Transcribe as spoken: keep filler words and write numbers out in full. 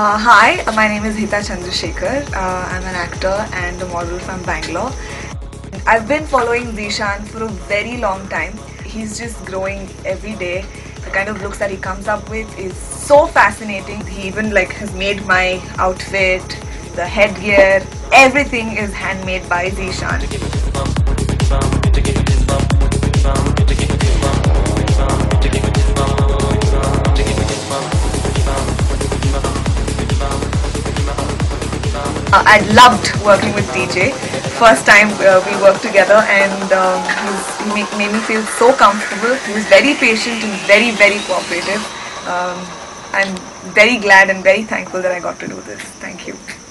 Uh, hi, my name is Hitha Chandrashekar. Uh, I'm an actor and a model from Bangalore. I've been following Zeeshan for a very long time. He's just growing every day. The kind of looks that he comes up with is so fascinating. He even like has made my outfit, the headgear, everything is handmade by Zeeshan. Uh, I loved working with T J. First time uh, we worked together, and um, he made, made me feel so comfortable. He was very patient and very, very cooperative. Um, I'm very glad and very thankful that I got to do this. Thank you.